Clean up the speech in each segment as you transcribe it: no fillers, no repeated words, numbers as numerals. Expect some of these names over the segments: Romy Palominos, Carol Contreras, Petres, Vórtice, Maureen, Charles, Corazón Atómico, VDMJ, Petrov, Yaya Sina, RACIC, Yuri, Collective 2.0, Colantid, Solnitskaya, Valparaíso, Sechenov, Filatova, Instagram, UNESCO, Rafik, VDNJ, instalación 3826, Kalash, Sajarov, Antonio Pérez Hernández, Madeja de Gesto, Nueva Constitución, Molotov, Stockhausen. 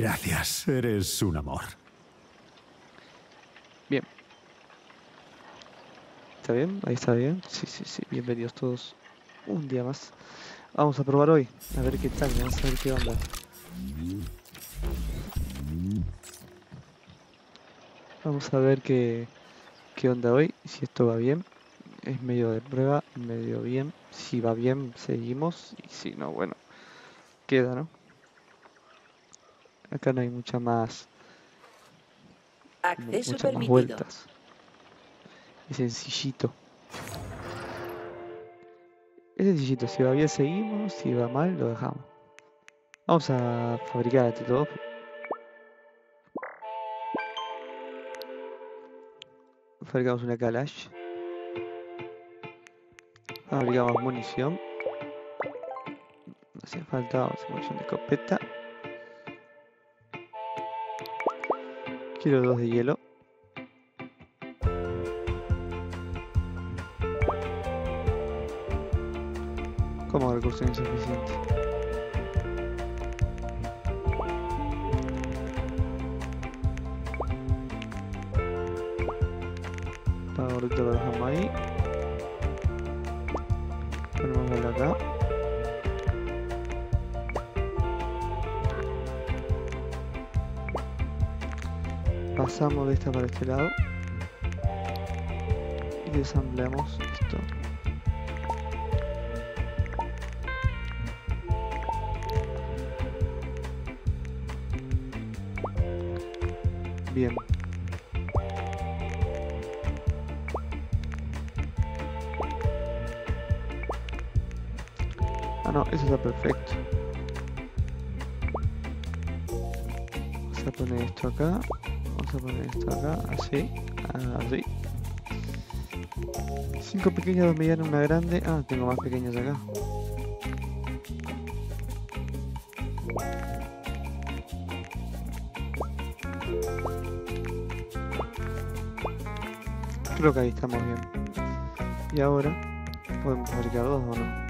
Gracias, eres un amor. Bien. ¿Está bien? Ahí está bien. Sí, sí, sí. Bienvenidos todos un día más. Vamos a probar hoy. A ver qué tal, vamos a ver qué onda. Vamos a ver qué onda hoy, si esto va bien. Es medio de prueba, medio bien. Si va bien, seguimos. Y si no, bueno, queda, ¿no? Acá no hay mucha más... Acceso muchas permitido. Más vueltas. Es sencillito. Es sencillito. Si va bien, seguimos. Si va mal, lo dejamos. Vamos a fabricar entre todos. Fabricamos una Kalash. Fabricamos munición. No hace falta, vamos a hacer munición de escopeta. Quiero 2 de hielo. Como recurso insuficiente. Ahorita lo dejamos ahí. Ponemos el acá. Pasamos de esta para este lado y desambleamos esto. Bien. Ah, no, eso está perfecto. Vamos a poner esto acá. Vamos a poner esto acá, así, así. 5 pequeñas, 2 medianas, 1 grande. Ah, tengo más pequeñas acá. Creo que ahí estamos bien. Y ahora, ¿podemos fabricar 2 o no?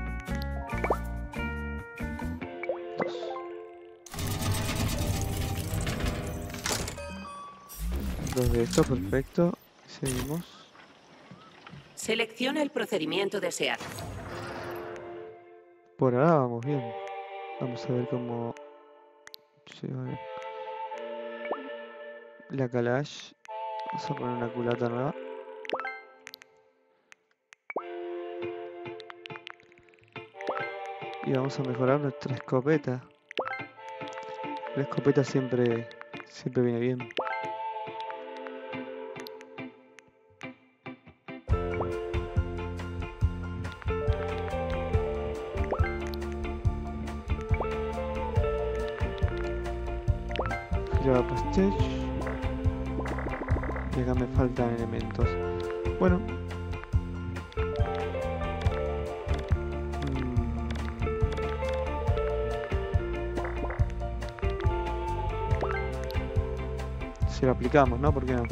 2 de esto, perfecto. Seguimos. Selecciona el procedimiento deseado. Por ahora vamos bien. Vamos a ver cómo se va la Kalash. Vamos a poner una culata nueva. Y vamos a mejorar nuestra escopeta. La escopeta siempre viene bien. Y acá me faltan elementos. Bueno, si lo aplicamos, ¿no? ¿Por qué no?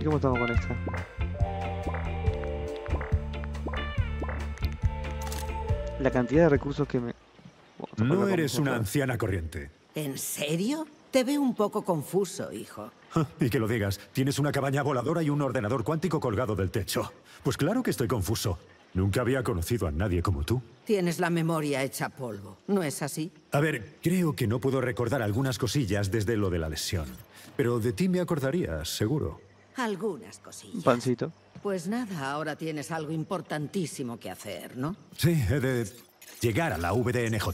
¿Y cómo estamos con esta? La cantidad de recursos que me... Bueno, no eres una anciana corriente. ¿En serio? Te veo un poco confuso, hijo. Y que lo digas. Tienes una cabaña voladora y un ordenador cuántico colgado del techo. Pues claro que estoy confuso. Nunca había conocido a nadie como tú. Tienes la memoria hecha polvo, ¿no es así? A ver, creo que no puedo recordar algunas cosillas desde lo de la lesión. Pero de ti me acordarías, seguro. Algunas cosillas. Pancito. Pues nada, ahora tienes algo importantísimo que hacer, ¿no? Sí, he de llegar a la VDNJ.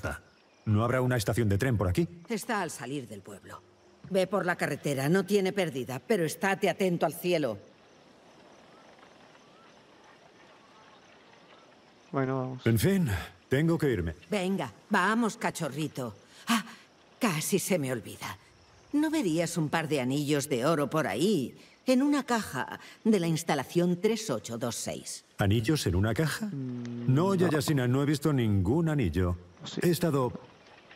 ¿No habrá una estación de tren por aquí? Está al salir del pueblo. Ve por la carretera, no tiene pérdida, pero estate atento al cielo. Bueno, vamos. En fin, tengo que irme. Venga, vamos, cachorrito. Ah, casi se me olvida. ¿No verías un par de anillos de oro por ahí, en una caja de la instalación 3826? ¿Anillos en una caja? No, Yaya Sina, no he visto ningún anillo. Sí. He estado...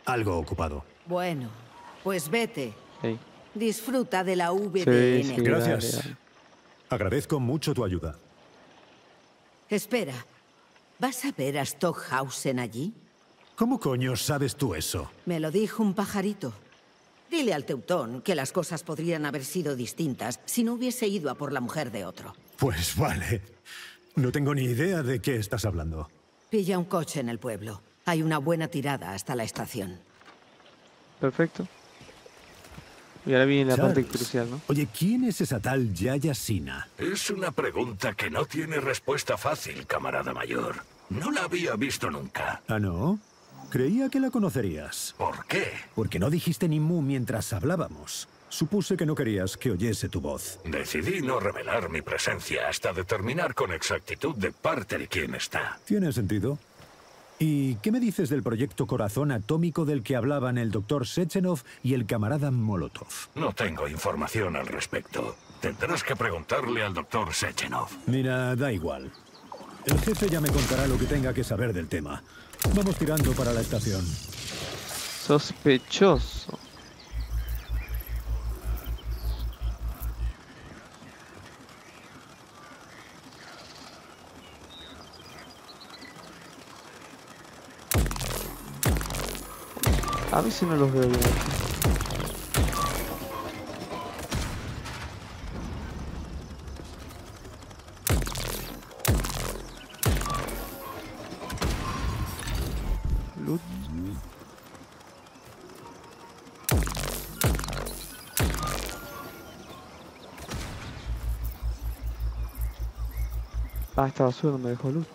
algo ocupado. Bueno, pues vete. Sí. Disfruta de la VDNJ. Sí, sí, gracias. Dale. Agradezco mucho tu ayuda. Espera. ¿Vas a ver a Stockhausen allí? ¿Cómo coño sabes tú eso? Me lo dijo un pajarito. Dile al Teutón que las cosas podrían haber sido distintas si no hubiese ido a por la mujer de otro. Pues vale. No tengo ni idea de qué estás hablando. Pilla un coche en el pueblo. Hay una buena tirada hasta la estación. Perfecto. Y ahora viene la parte crucial, ¿no? Oye, ¿quién es esa tal Yaya Sina? Es una pregunta que no tiene respuesta fácil, camarada mayor. No la había visto nunca. ¿Ah, no? Creía que la conocerías. ¿Por qué? Porque no dijiste ni mu mientras hablábamos. Supuse que no querías que oyese tu voz. Decidí no revelar mi presencia hasta determinar con exactitud de parte de quién está. Tiene sentido. ¿Y qué me dices del proyecto Corazón Atómico del que hablaban el doctor Sechenov y el camarada Molotov? No tengo información al respecto. Tendrás que preguntarle al doctor Sechenov. Mira, da igual. El jefe ya me contará lo que tenga que saber del tema. Vamos tirando para la estación. Sospechoso. A ver si no los veo bien. Loot. Ah, esta basura no me dejó loot.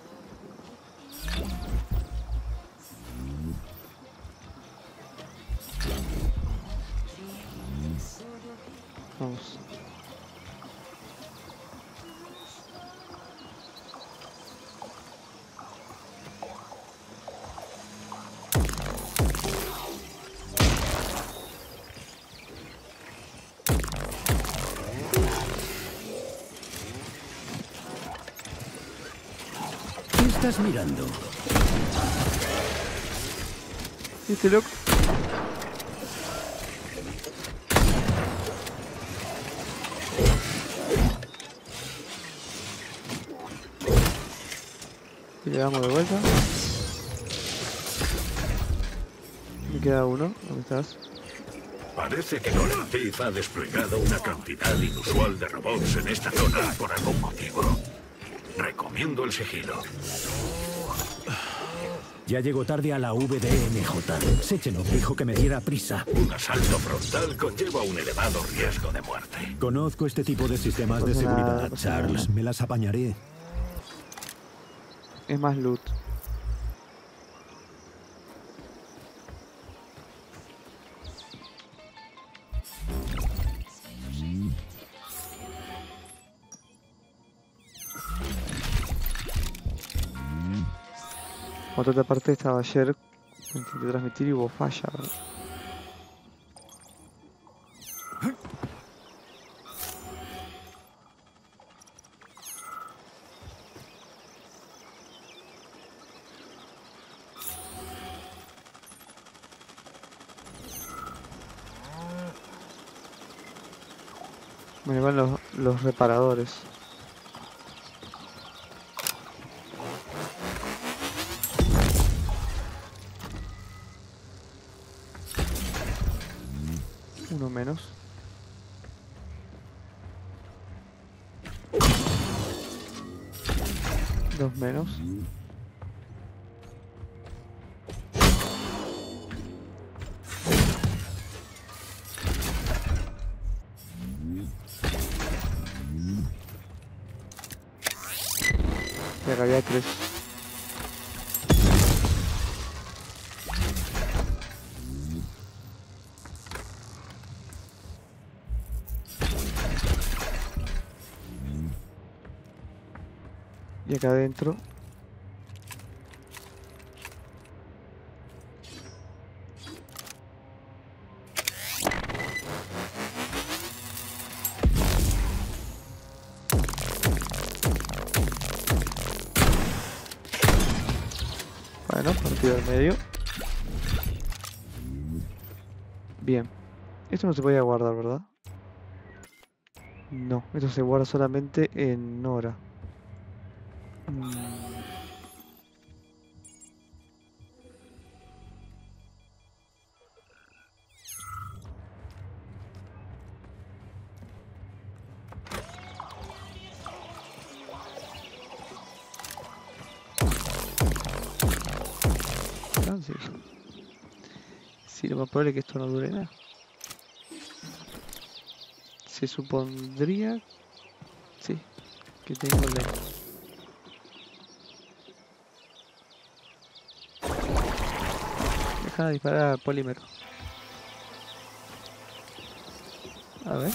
Estás mirando. Este loco. Y le damos de vuelta. Me queda uno. ¿Dónde estás? Parece que Colantid ha desplegado una cantidad inusual de robots en esta zona por algún motivo. Recomiendo el sigilo. Ya llegó tarde a la VDMJ. Sechenov dijo que me diera prisa. Un asalto frontal conlleva un elevado riesgo de muerte. Conozco este tipo de sistemas de seguridad, Charles. Me las apañaré. Es más loot. Por otra parte estaba ayer, intenté transmitir y hubo falla, ¿verdad? Me van los reparadores. Menos. Y acá había tres. Acá adentro bueno, partido al medio. Bien, esto no se podía guardar, ¿verdad? No, esto se guarda solamente en Nora. entonces. Si lo más probable es que esto no dure nada. Se supondría... sí, que tengo la... deja de disparar al polímero. A ver.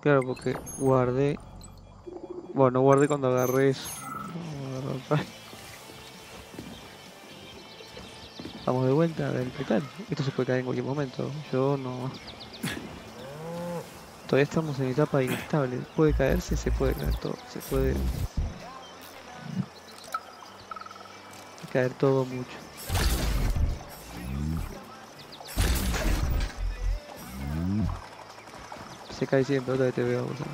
Claro, porque guardé... bueno, guardé cuando agarré eso. Vamos de vuelta a ver qué tal. Esto se puede caer en cualquier momento. Yo no... todavía estamos en etapa inestable. Puede caerse, se puede caer todo. Se puede... caer todo mucho. Se cae siempre, otra vez te veo. O sea.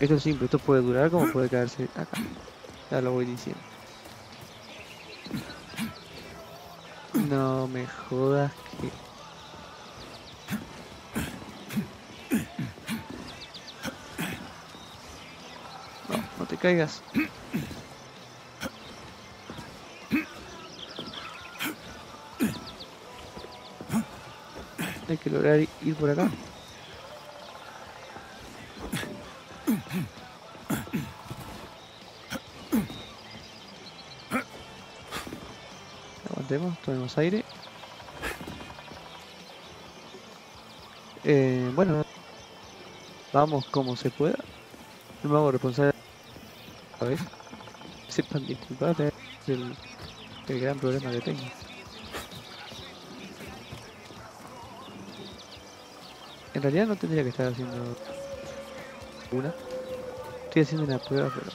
Esto es simple, esto puede durar como puede caerse acá. Ya lo voy diciendo. No me jodas que... caigas. Hay que lograr ir por acá. Aguantemos, tomemos aire. Bueno, vamos como se pueda. El mago responsable. A ver, sepan disculpar el gran problema que tengo. En realidad no tendría que estar haciendo una. Estoy haciendo una prueba, pero...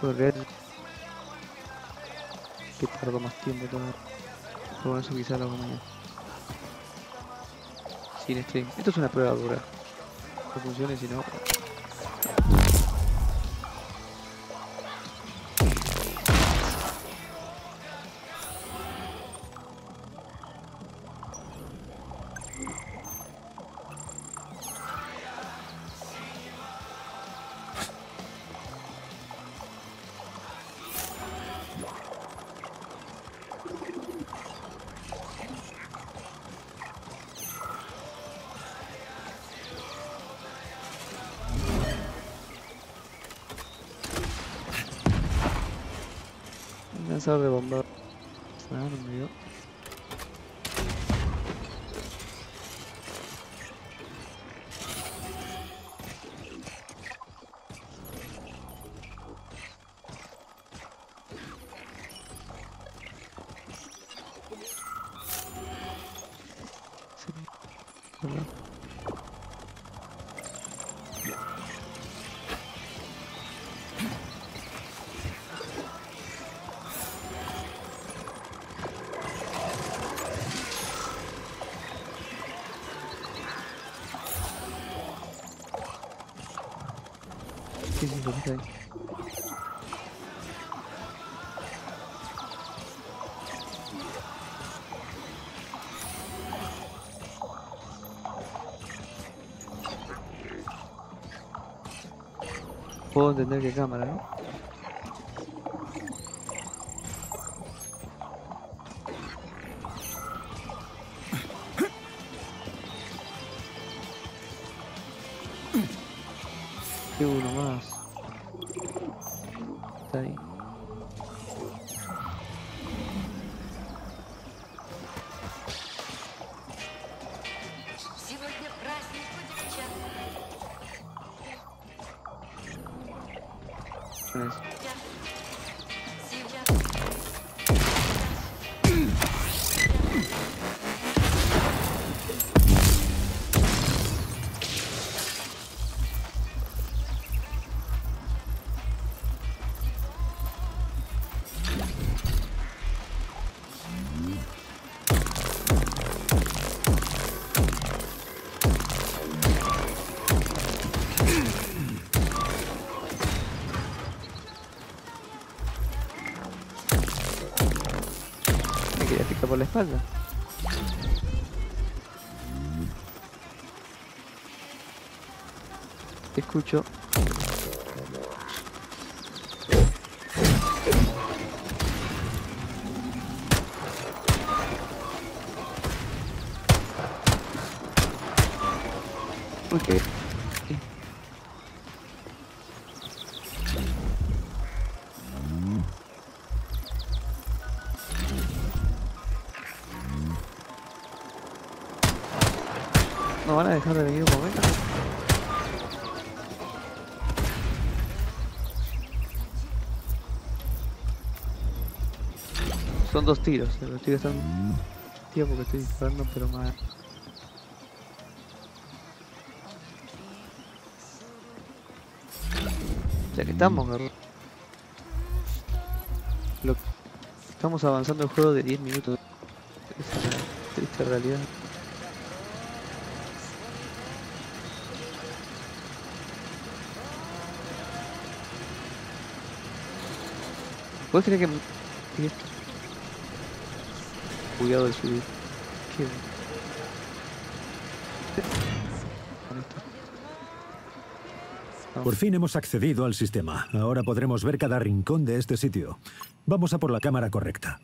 por ver que tardo más tiempo todavía. Pero bueno, eso quizás lo hago mañana. Sin stream. Esto es una prueba dura. No funcione, si no... de bomba. No, no me dio. Puedo entender que cámara, ¿no? Y uno más. Está ahí. Por la espalda. Escucho. Okay. No van a dejar de venir un momento. Son dos tiros, los tiros están... Tío, porque estoy disparando, pero más... Ya que estamos, ¿verdad? Estamos avanzando el juego de 10 minutos. Esa es la triste realidad. ¿Puedes creer que me... Cuidado de subir. ¿Qué? Por fin hemos accedido al sistema. Ahora podremos ver cada rincón de este sitio. Vamos a por la cámara correcta.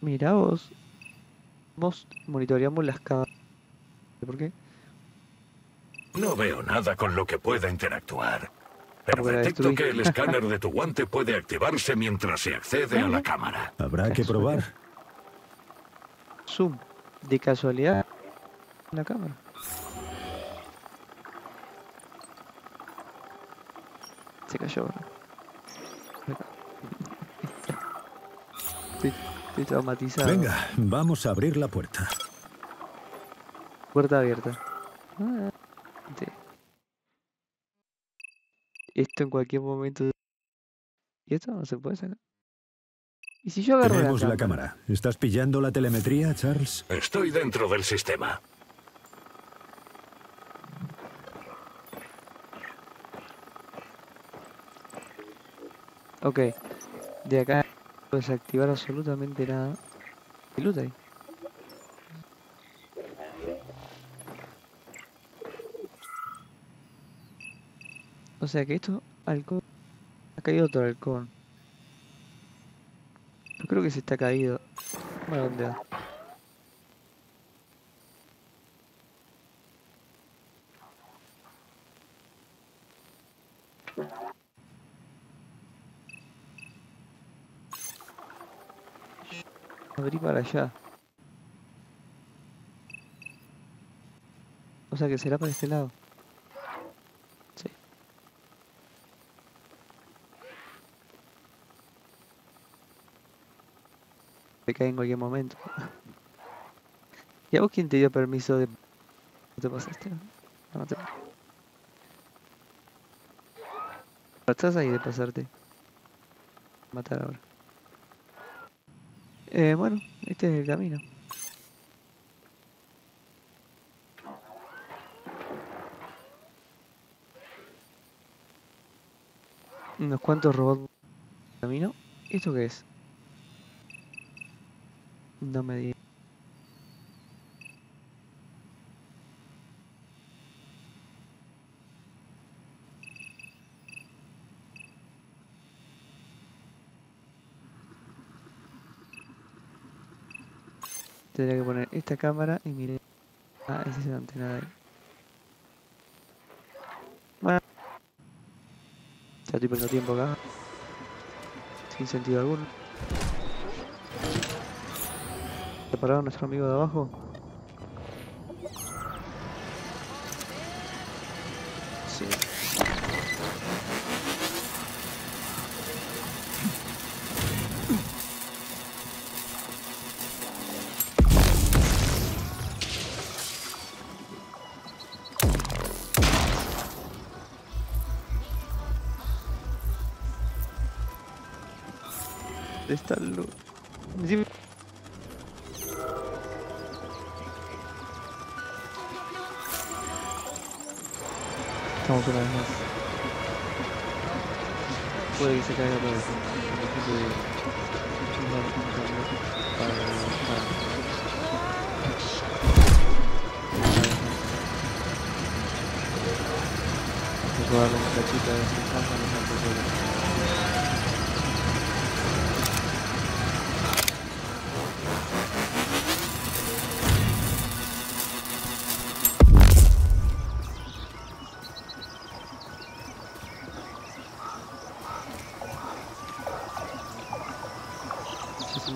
Miraos. Monitoreamos las cámaras. ¿Por qué? No veo nada con lo que pueda interactuar. Pero detecto que el escáner de tu guante puede activarse mientras se accede a la cámara. Habrá que probar. Zoom. De casualidad. La cámara. Se cayó. Estoy traumatizado. Venga, vamos a abrir la puerta. Puerta abierta. Esto en cualquier momento. ¿Y esto no se puede sacar? ¿Y si yo agarro la cámara? ¿Estás pillando la telemetría, Charles? Estoy dentro del sistema. Ok. De acá no puedo desactivar absolutamente nada. ¿Qué loot hay? O sea que esto... Halcón... Acá hay otro halcón. Yo creo que se está caído. Bueno, ¿dónde va? Abrí para allá. O sea que será para este lado. Me cae en cualquier momento. ¿Y a vos quién te dio permiso de... ¿No te pasaste? No te... ¿Estás ahí de pasarte? Matar ahora. Bueno, este es el camino. Unos cuantos robots... Camino. ¿Y esto qué es? No me digas. Tendría que poner esta cámara y miré. Ah, esa es la antena de ahí. Bueno. Ya estoy perdiendo tiempo acá. Sin sentido alguno. Parado nuestro amigo de abajo. Sí. Está luz. Una vez más. Puede que se caiga todo esto.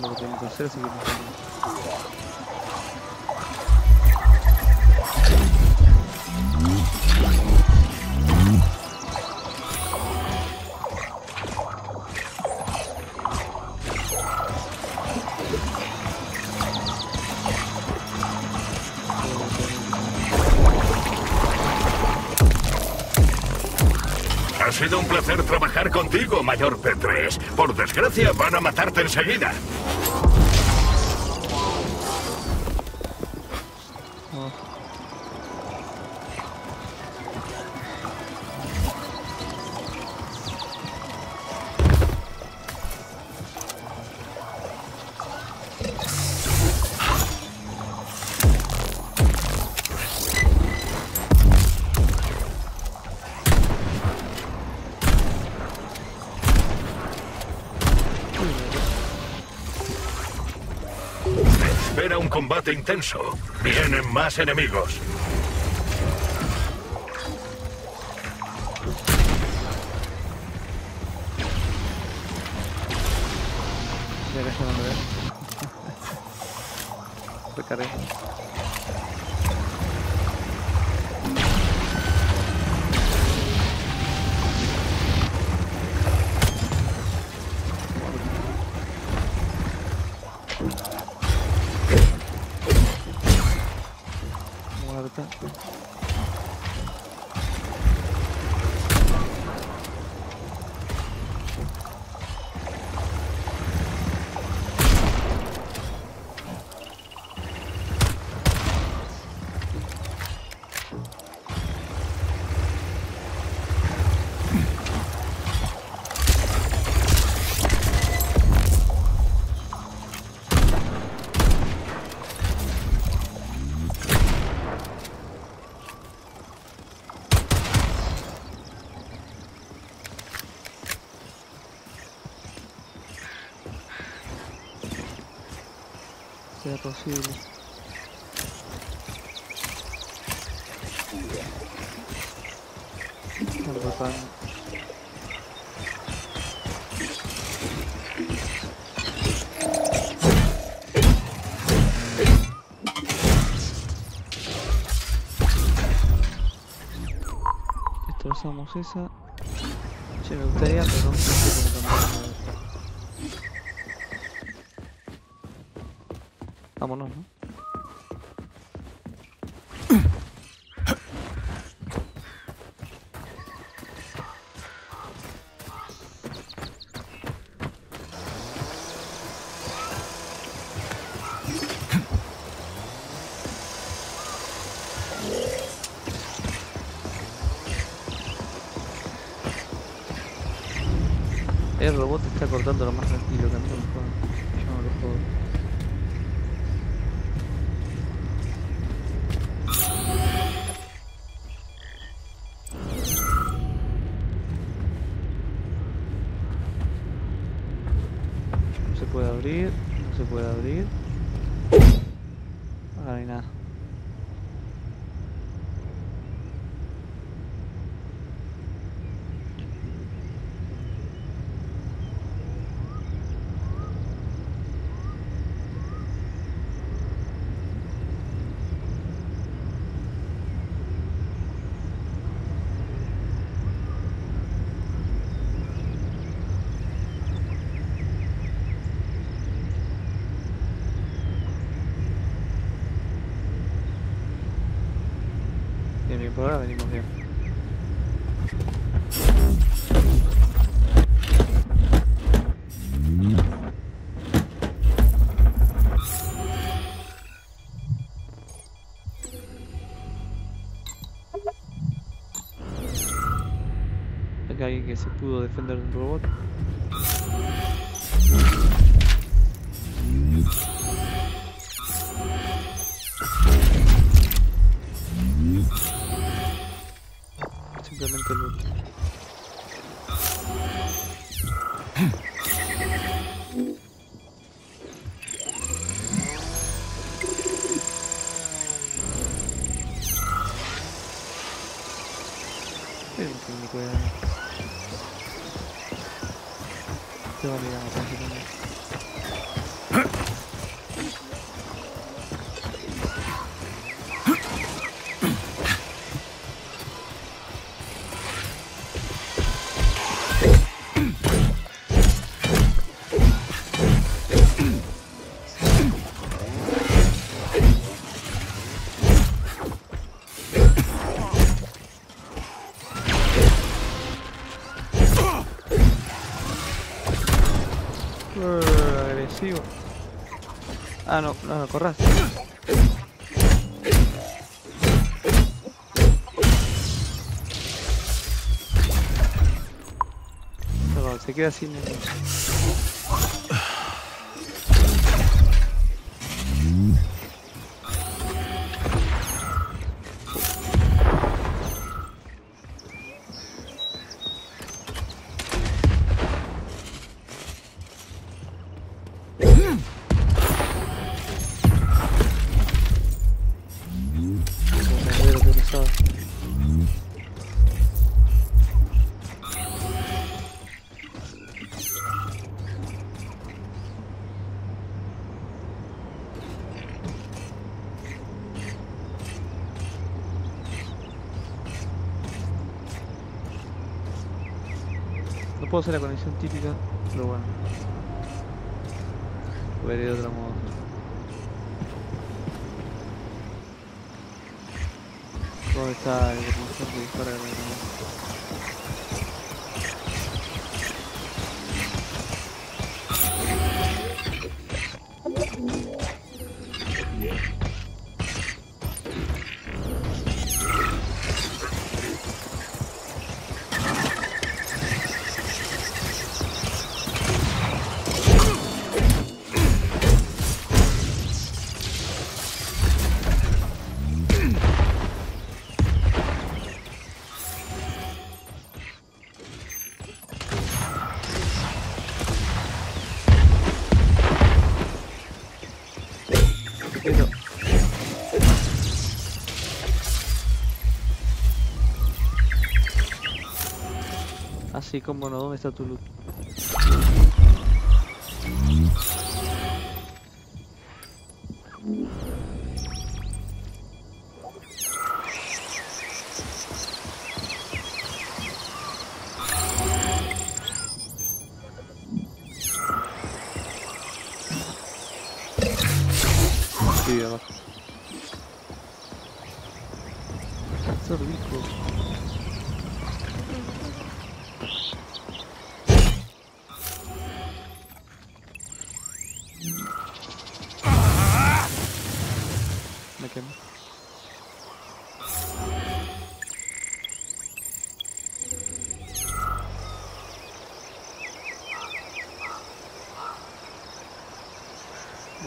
Lo que tengo que hacer, así que ha sido un placer trabajar contigo, Mayor Petres. Por desgracia, van a matarte enseguida. Combate intenso. Vienen más enemigos. Posible. Destrozamos esa. Che, me gustaría, pero no sé cómo cambiar. Vámonos, ¿no? El robot está cortando lo más tranquilo que ando. Por ahora venimos bien. Acá hay alguien que se pudo defender de un robot. simplemente el último. Te va a mirar más rápido. Ah, no, no, no corras. No, se queda sin... Puedo hacer la conexión típica, pero bueno, lo veré de otro modo. ¿Dónde está el botón de disparo de la así como no? ¿Dónde está tu loot? Sí, abajo. Está rico.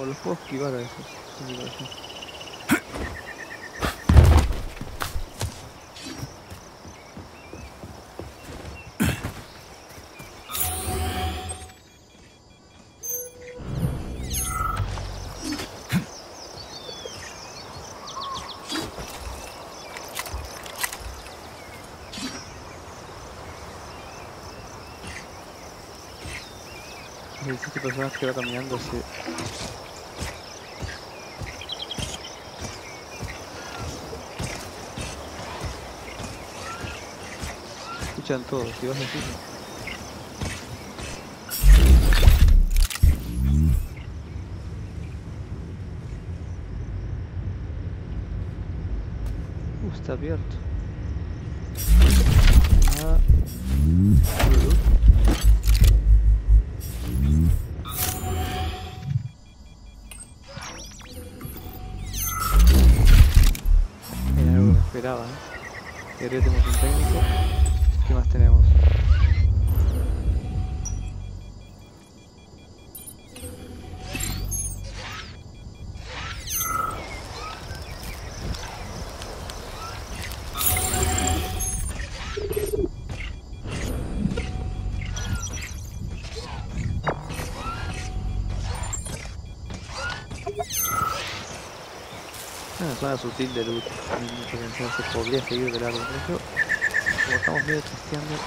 O los puedo esquivar a veces, sí, existen personas que van caminando así. Escuchan todos, si vas a decir. Está abierto. Ah. Era algo que esperaba, ¿eh? Y ahora tenemos un técnico. ¿Qué más tenemos? Una zona sutil de luz, se podría seguir de largo, pero como estamos medio testeando,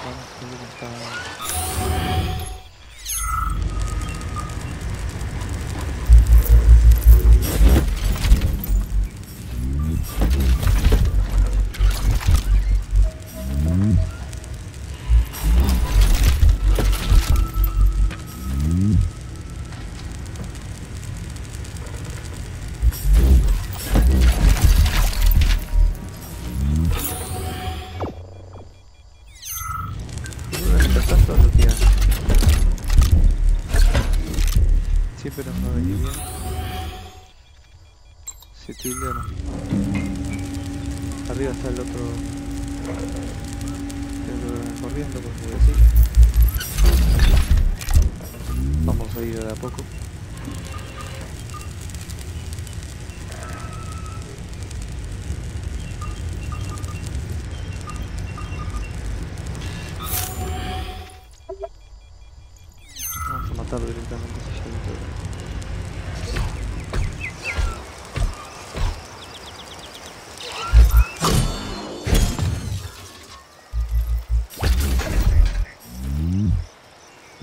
vamos a seguir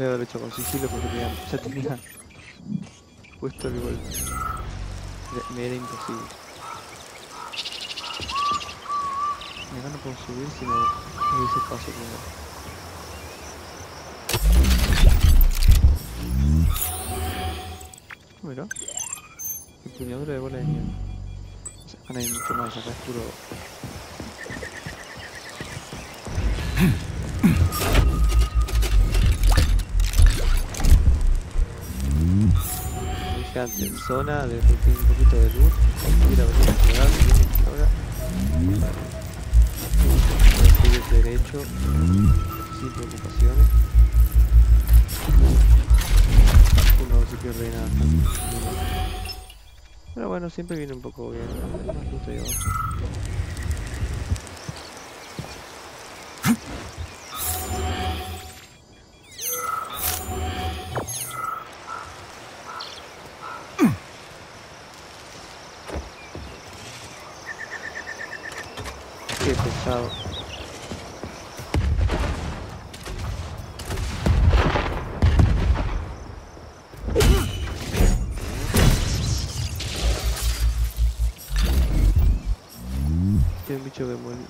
haber hecho con sigilo porque ya tenía puesto el golpe, me era imposible. Acá no puedo subir si no hubiese espacio primero. Mira, empuñadura de bola de nieve. O sea, no hay mucho más, acá es puro. En zona de un poquito de luz, ir a ver la ciudad, ahora seguir derecho sin preocupaciones. Uno se pierde nada, pero bueno, siempre viene un poco bien, ¿no? Más luz de abajo.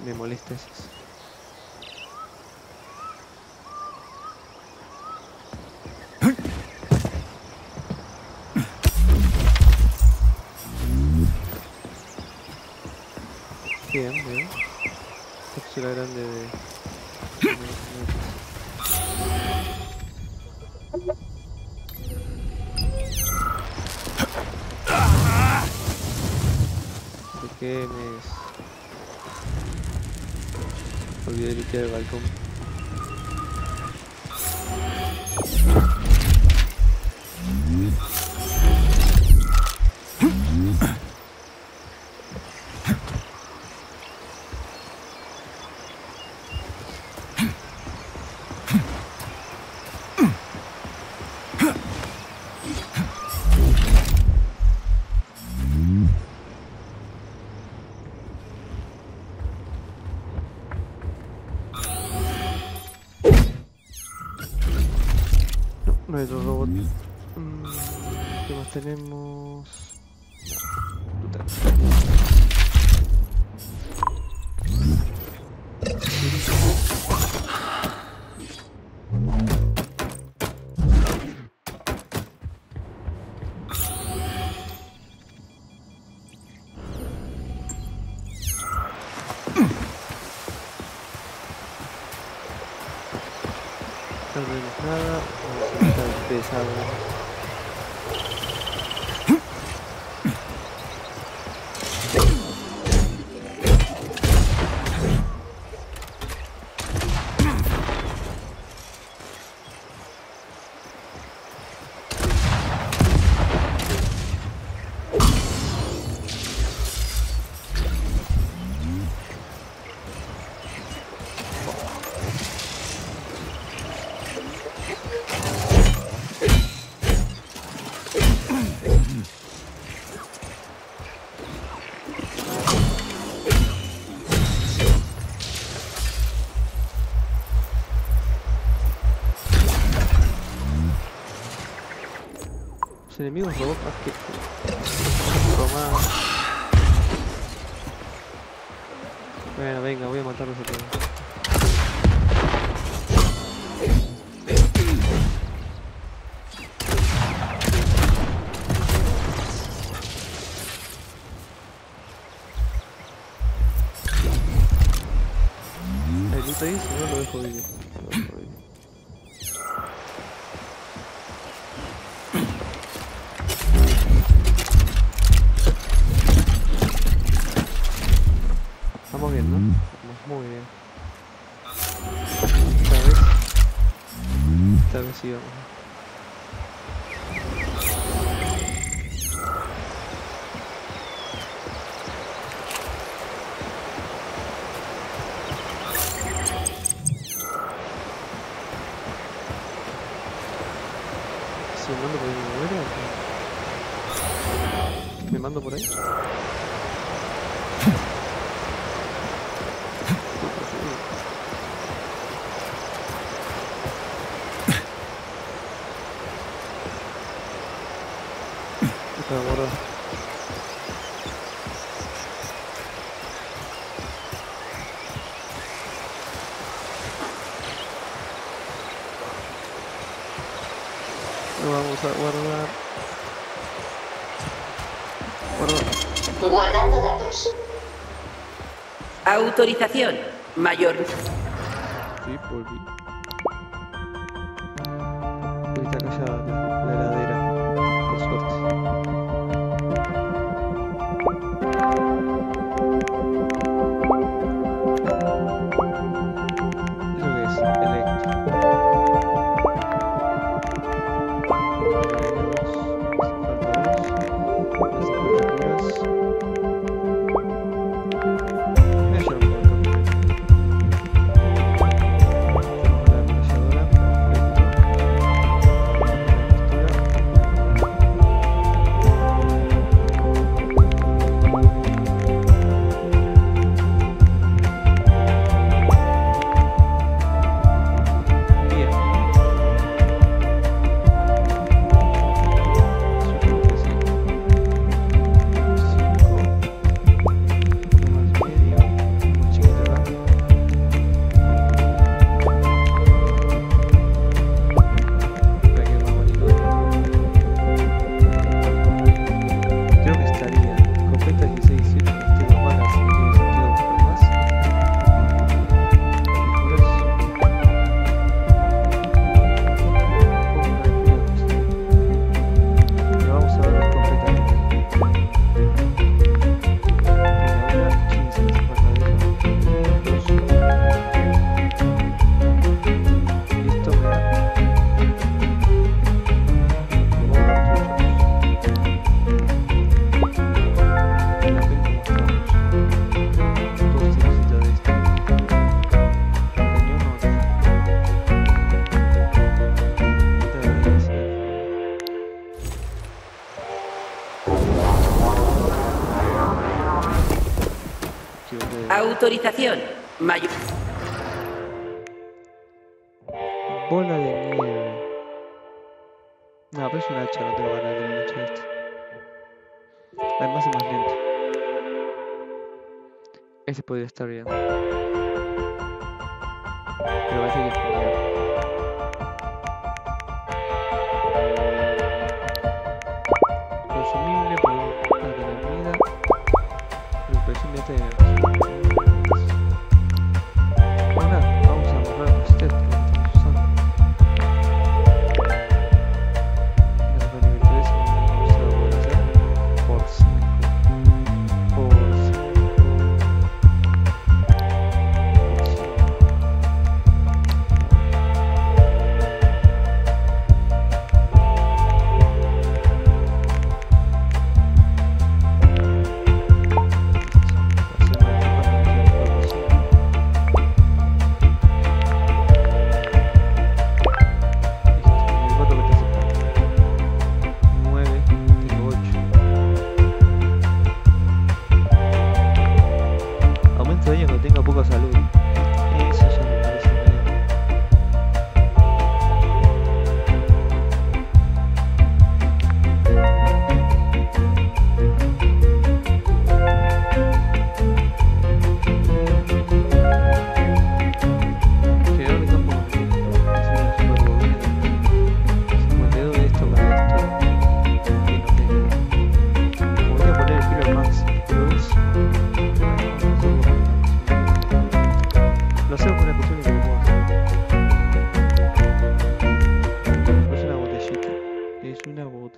Me molesta eso. Bien, bien. Cápsula grande de... ¿De qué me...? Olvidé limpiar el balcón. Nuestro robot. ¿Qué más tenemos? enemigos robots más que... Bueno, venga, voy a matarlos a todos. ¿Me mando por ahí? Vamos a guardar. Guardando datos. Autorización mayor. Sí, por mí. Ahorita callada la heladera. Por suerte. ¿Eso qué es? Electro. Autorización mayor. Bola de nieve. No, pero es un hacha, no tengo ganas de tener un hacha de esto. Además es más lento. Ese podría estar bien. Pero parece que es genial. Consumible, para tener vida. Recuperación de este.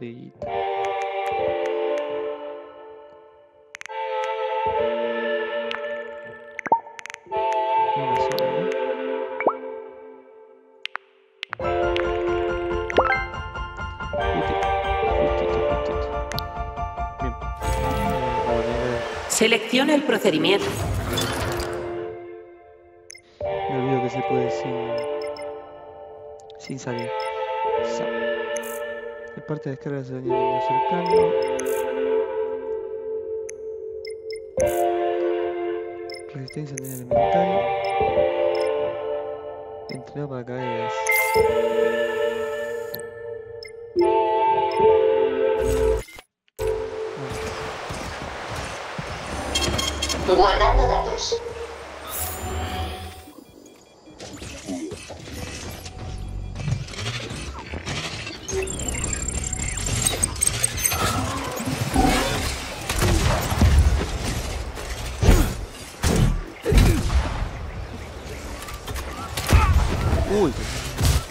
botellita. Selecciona el procedimiento. Me olvido que se puede sin salir. La parte de descarga se añade acercando. Resistencia elemental. Entrenado para caídas. Guardando datos. Uy,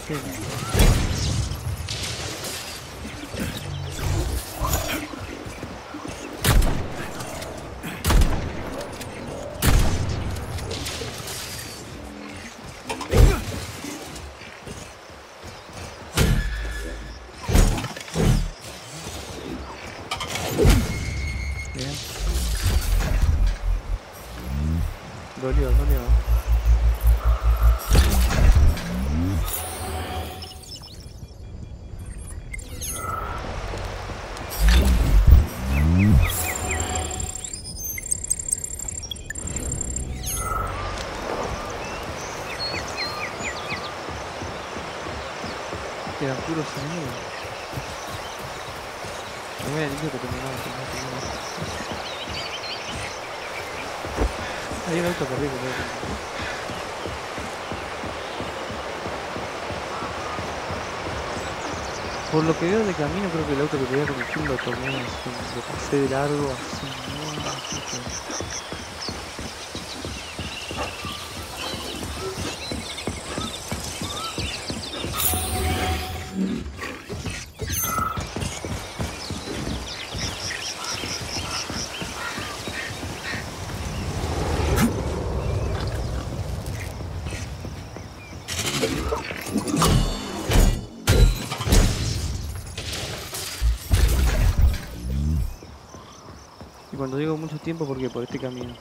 qué bien. Quedan puros enemigos. Me había dicho que terminaba. Hay un auto corriendo. Por lo que veo de camino, creo que el auto que tenía conducir lo tomé así. Lo pasé de largo así. Cuando digo mucho tiempo, ¿por qué? Por este camino.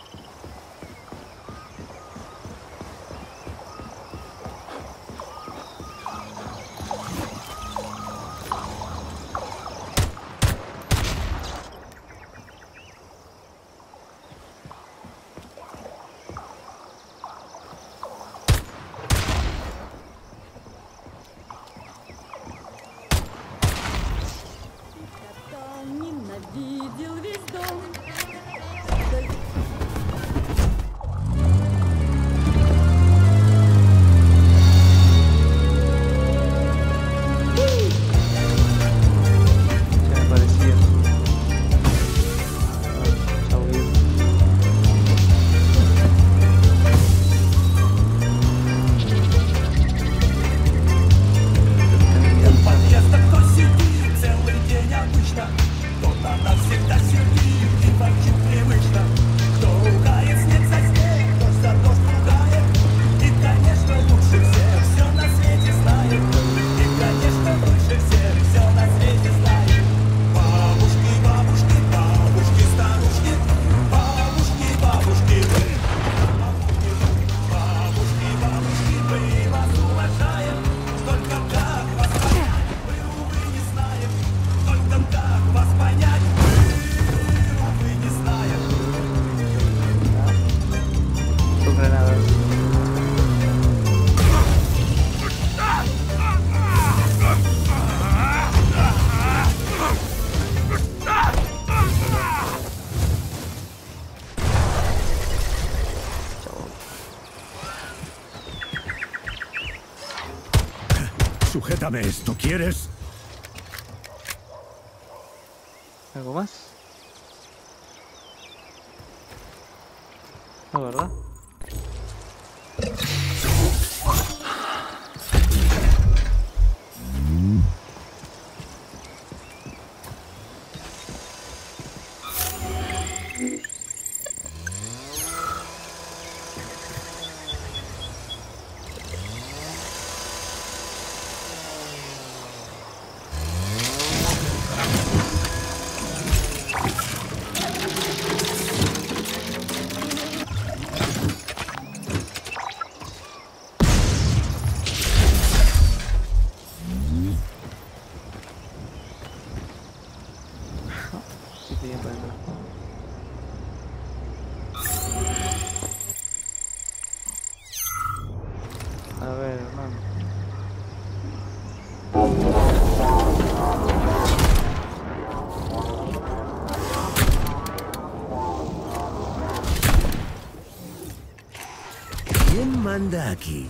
Sujétame esto, ¿quieres? ¿Algo más? No, ¿verdad? Anda aquí.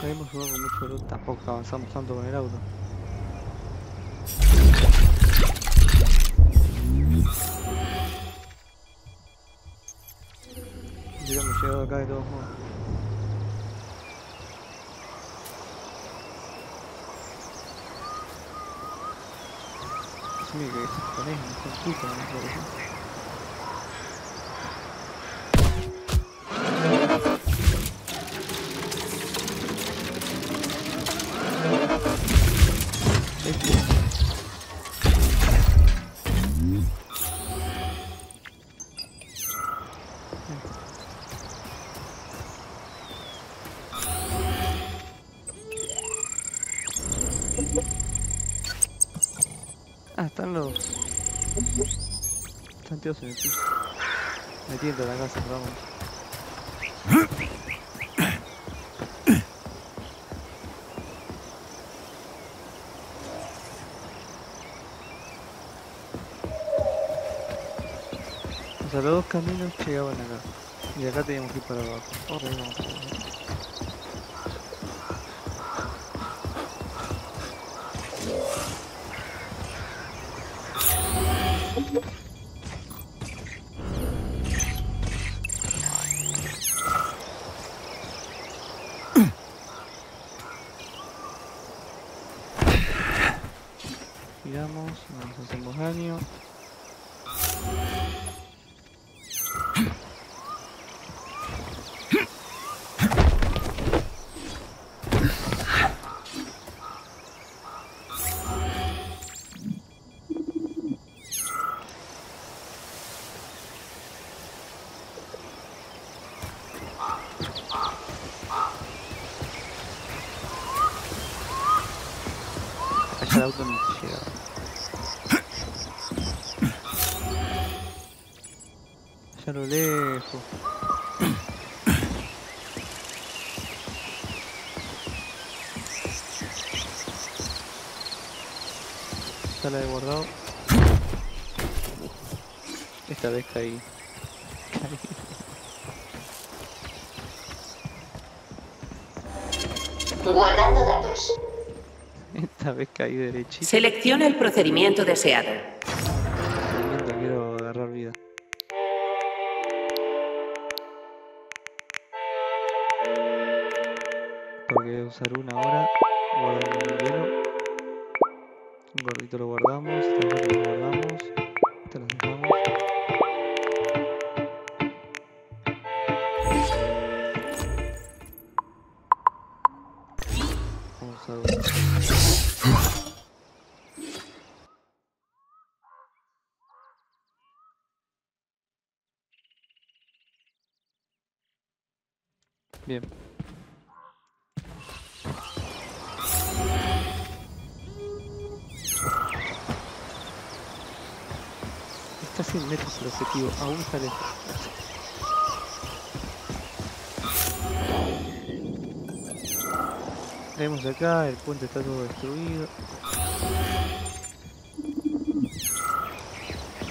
Caímos luego con mucho luz, tampoco avanzamos tanto con el auto. Acá de todos modos. Sí, que esos conejos son putos, ¿no? Están tíos en el piso. Me tiento la casa, vamos. O sea, los dos caminos llegaban acá. Y acá teníamos que ir para abajo. Ahora vamos para abajo. El auto no llega. Ya lo lejos. Está la de guardado. Esta vez caí. Guardando datos. Esta vez caí derechito. Selecciona el procedimiento deseado. Quiero agarrar vida. Porque voy a usar una ahora. Guardar el hielo. Un gordito lo guardamos. Este gordito lo guardamos. Este lo dejamos. Vamos a ver. Bien. Está a 100 metros el objetivo, aún está lejos. Vemos acá, el puente está todo destruido.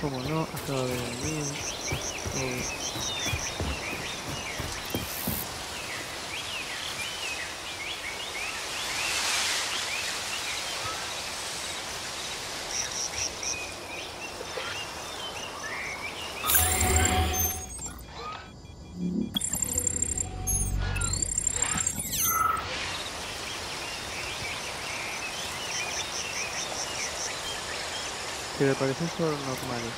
Como no, acaba de venir. que me parecen solo normales.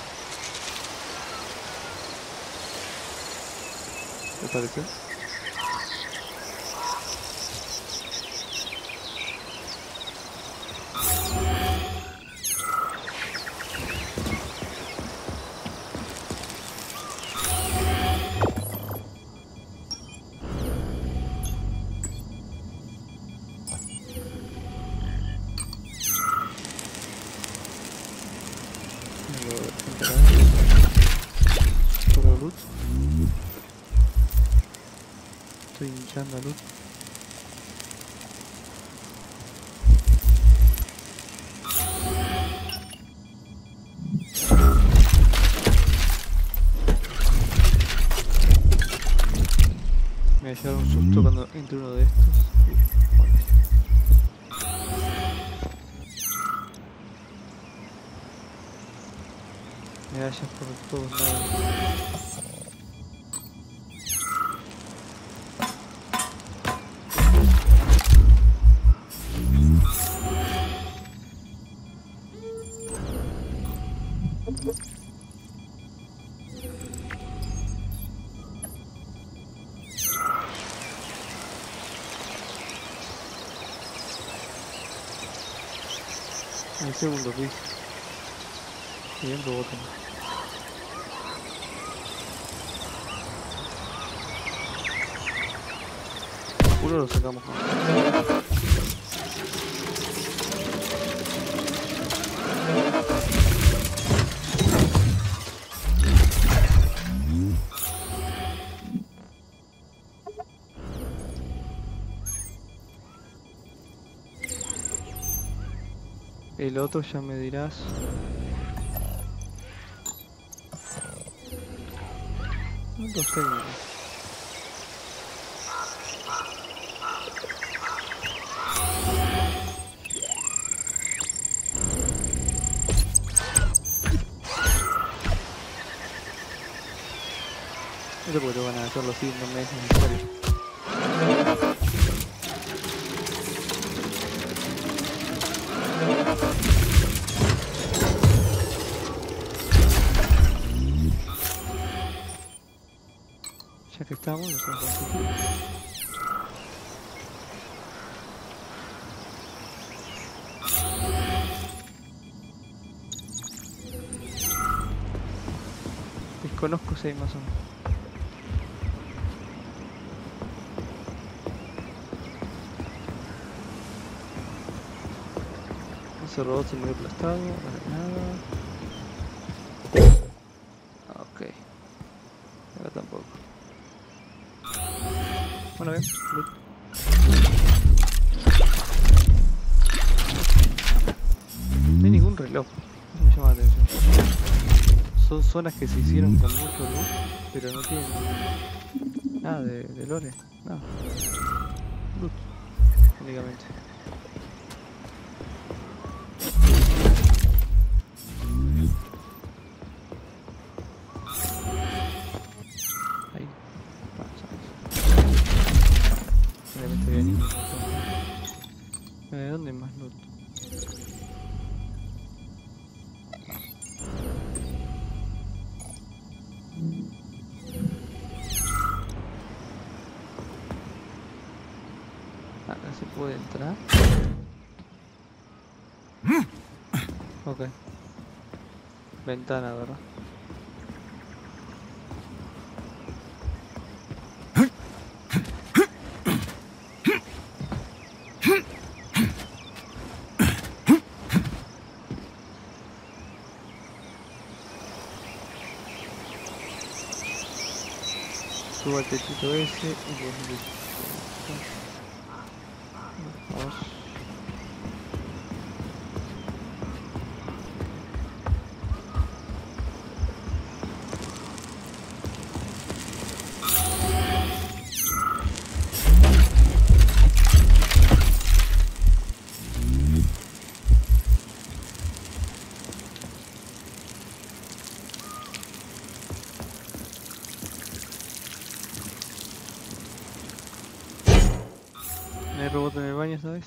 ¿Te parece? La luz. Me ha dado un susto cuando entré uno de estos. Me hallas por todos lados. Segundo Luis. Bien, rebotan. Uno lo sacamos. El otro ya me dirás. ¿Cuántos tengo? Esto porque van a hacerlo así, no me es necesario. Ya que estamos, nos vamos a... Desconozco si hay más o menos. Ese robot se me ha aplastado, para nada. Bueno, bien. No hay ningún reloj. Eso me llama la atención. Son zonas que se hicieron con mucho luz, pero no tienen nada de lore. Nada. Luz, únicamente. Ventana, ¿verdad? Suba el techito ese y los vamos. ¿Sabes?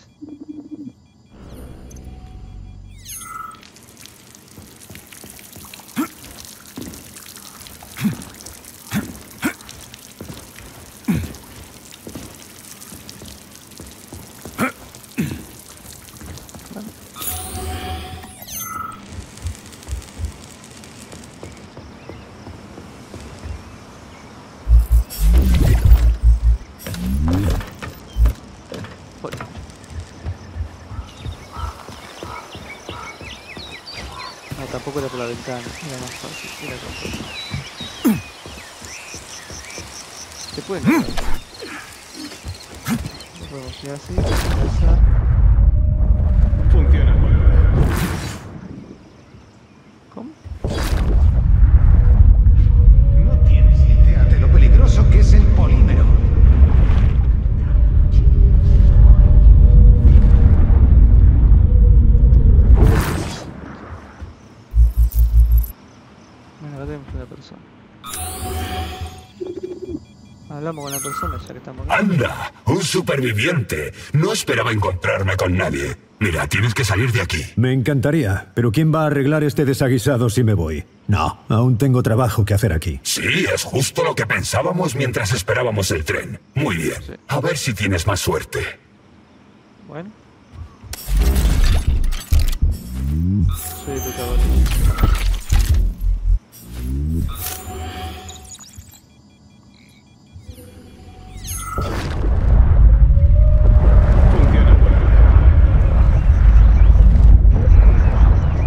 poco era por la ventana, era más fácil, era más fácil. Se puede entrar. Nos vemos ya así, esa. Funciona. ¿Cómo? No tienes idea de lo peligroso que es el polímero. Hablamos con la persona ya que estamos aquí. ¡Anda! ¡Un superviviente! No esperaba encontrarme con nadie. Mira, tienes que salir de aquí. Me encantaría, pero ¿quién va a arreglar este desaguisado si me voy? No, aún tengo trabajo que hacer aquí. Sí, es justo lo que pensábamos mientras esperábamos el tren. Muy bien, sí. A ver si tienes más suerte. Bueno. Soy el protagonista.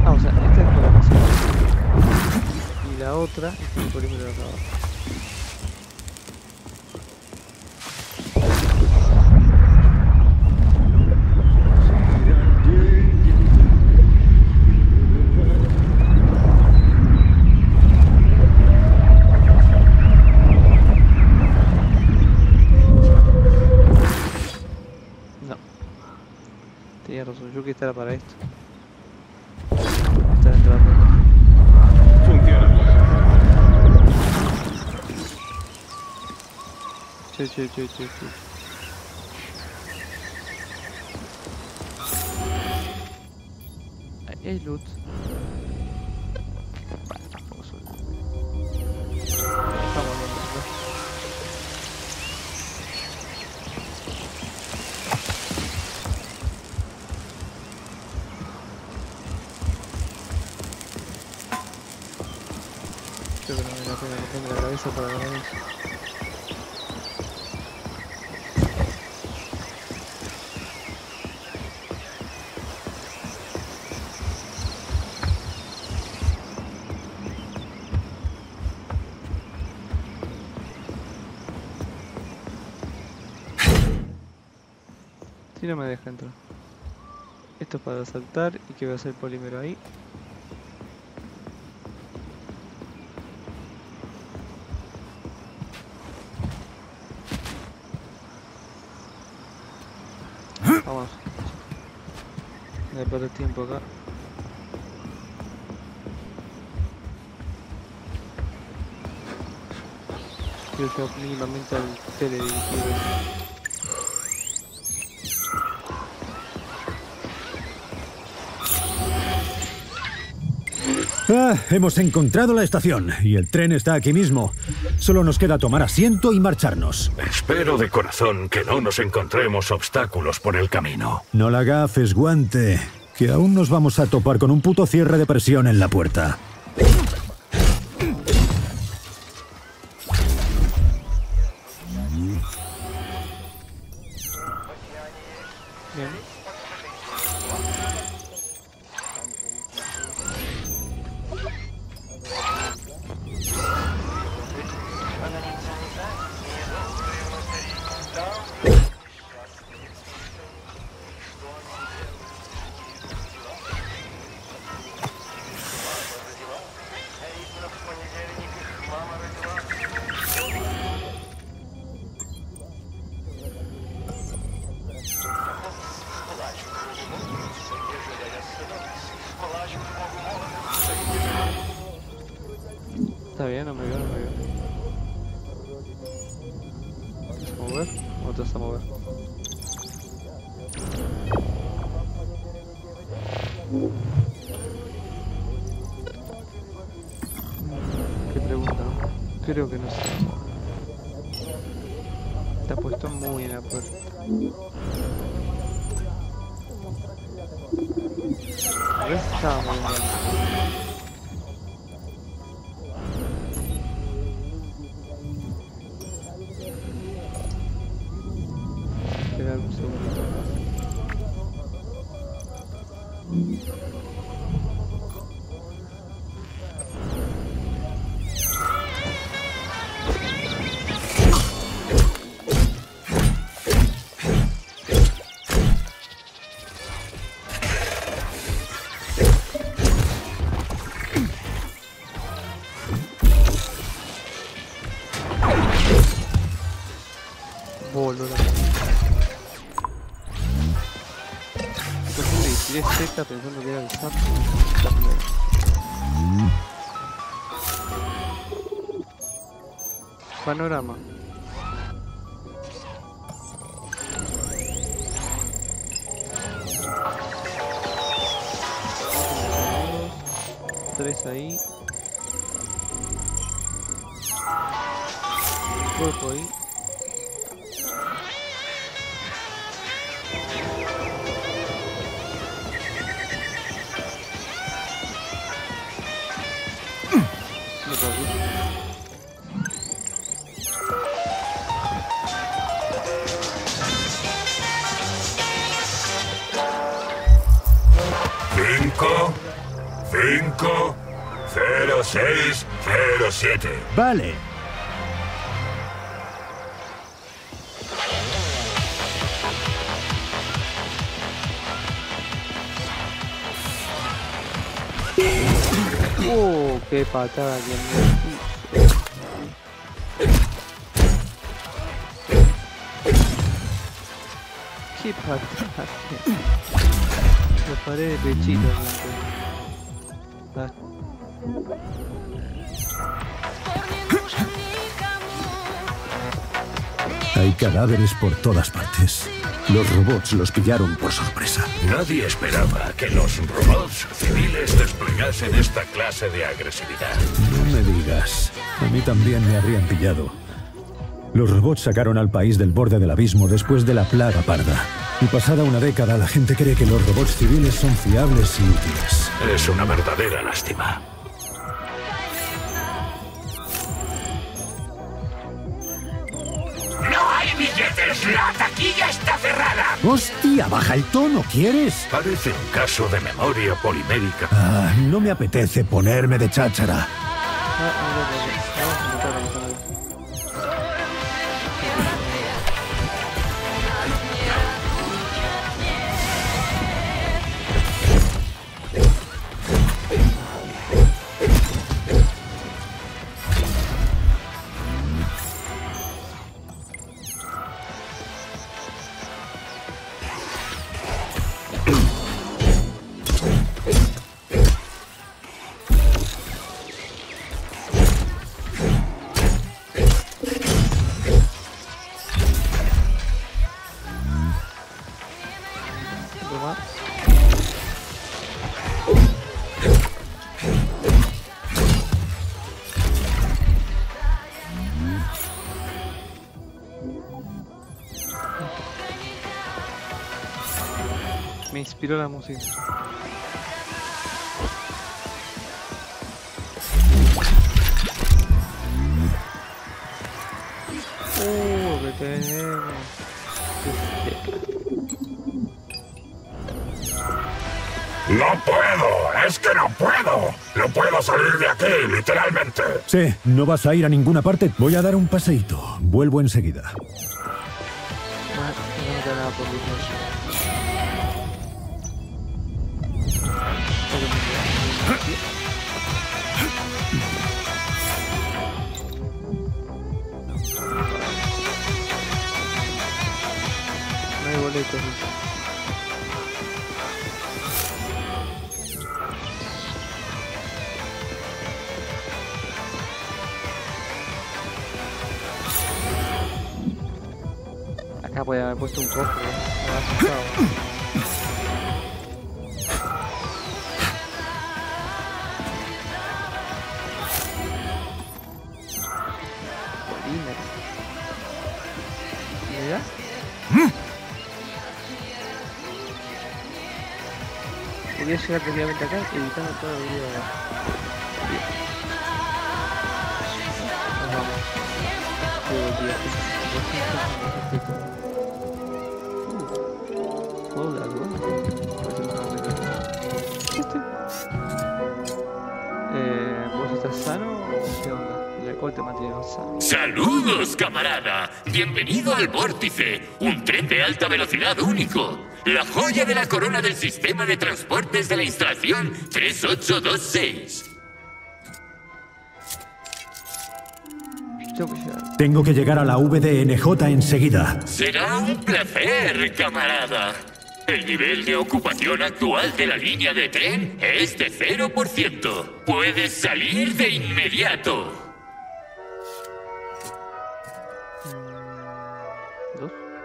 Ah, o sea, esta es por la pasada. Y la otra es el polímero de acá abajo. Yo que estará para esto. Estar entrando. Funciona. Che. Ahí hay loot. Para ganar eso. Si no me deja entrar. Esto es para saltar y que voy a hacer polímero ahí. Para el tiempo acá. Quiero llegar mínimamente al televisor. Ah, hemos encontrado la estación y el tren está aquí mismo. Solo nos queda tomar asiento y marcharnos. Espero de corazón que no nos encontremos obstáculos por el camino. No la gafes, guante. Que aún nos vamos a topar con un puto cierre de presión en la puerta. Bien. Creo que no sé. Está puesto muy en la puerta. A ver si estaba muy mal. Espera un segundo. Boludo. Tiré Z pensando que era el saco. Panorama. Tres ahí. Cuerpo ahí. Vale. Oh, qué patada, bien. Qué patada. Me paré de pechito. Basta. Hay cadáveres por todas partes. Los robots los pillaron por sorpresa. Nadie esperaba que los robots civiles desplegasen esta clase de agresividad. No me digas. A mí también me habrían pillado. Los robots sacaron al país del borde del abismo después de la plaga parda. Y pasada una década, la gente cree que los robots civiles son fiables y útiles. Es una verdadera lástima. ¡La taquilla está cerrada! ¡Hostia! ¡Baja el tono! ¿Quieres? Parece un caso de memoria polimérica. Ah, no me apetece ponerme de cháchara. Inspiró la música. Que tenemos. No puedo, es que no puedo. No puedo salir de aquí, literalmente. Sí, no vas a ir a ninguna parte. Voy a dar un paseíto. Vuelvo enseguida. Acá podría haber puesto un cofre, llegar precisamente acá evitando toda la vida. Nos vamos. Hola, ¿vos estás sano? ¿Qué onda? Hoy te mantiene sano. ¡Saludos, camarada! Bienvenido al Vórtice, un tren de alta velocidad único. La joya de la corona del sistema de transportes de la instalación 3826. Tengo que llegar a la VDNJ enseguida. Será un placer, camarada. El nivel de ocupación actual de la línea de tren es de 0%. Puedes salir de inmediato.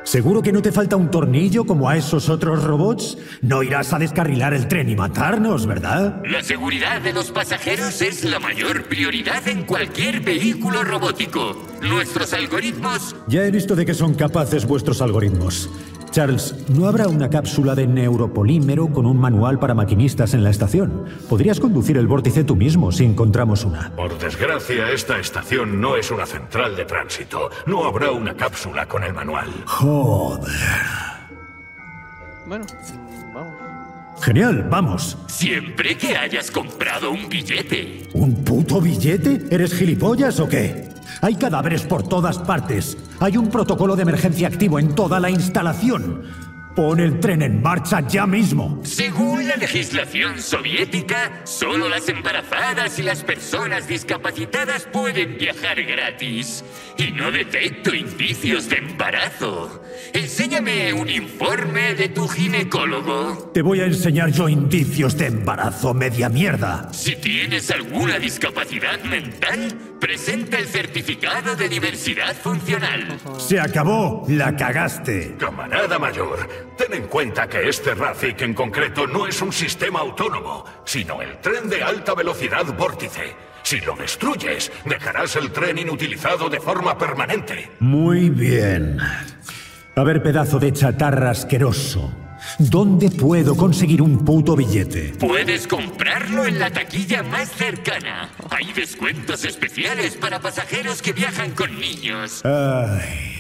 ¿Seguro que no te falta un tornillo como a esos otros robots? No irás a descarrilar el tren y matarnos, ¿verdad? La seguridad de los pasajeros es la mayor prioridad en cualquier vehículo robótico. Nuestros algoritmos... Ya he visto de qué son capaces vuestros algoritmos. Charles, ¿no habrá una cápsula de neuropolímero con un manual para maquinistas en la estación? Podrías conducir el vórtice tú mismo si encontramos una. Por desgracia, esta estación no es una central de tránsito. No habrá una cápsula con el manual. Joder. Bueno, vamos. Genial, vamos. Siempre que hayas comprado un billete. ¿Un puto billete? ¿Eres gilipollas o qué? Hay cadáveres por todas partes. Hay un protocolo de emergencia activo en toda la instalación. Pon el tren en marcha ya mismo. Según la legislación soviética, solo las embarazadas y las personas discapacitadas pueden viajar gratis. Y no detecto indicios de embarazo. Enséñame un informe de tu ginecólogo. Te voy a enseñar yo indicios de embarazo, media mierda. Si tienes alguna discapacidad mental, presenta el certificado de diversidad funcional. Se acabó, la cagaste. Camarada mayor, ten en cuenta que este RACIC en concreto no es un sistema autónomo, sino el tren de alta velocidad vórtice. Si lo destruyes, dejarás el tren inutilizado de forma permanente. Muy bien. A ver, pedazo de chatarra asqueroso. ¿Dónde puedo conseguir un puto billete? Puedes comprarlo en la taquilla más cercana. Hay descuentos especiales para pasajeros que viajan con niños. Ay...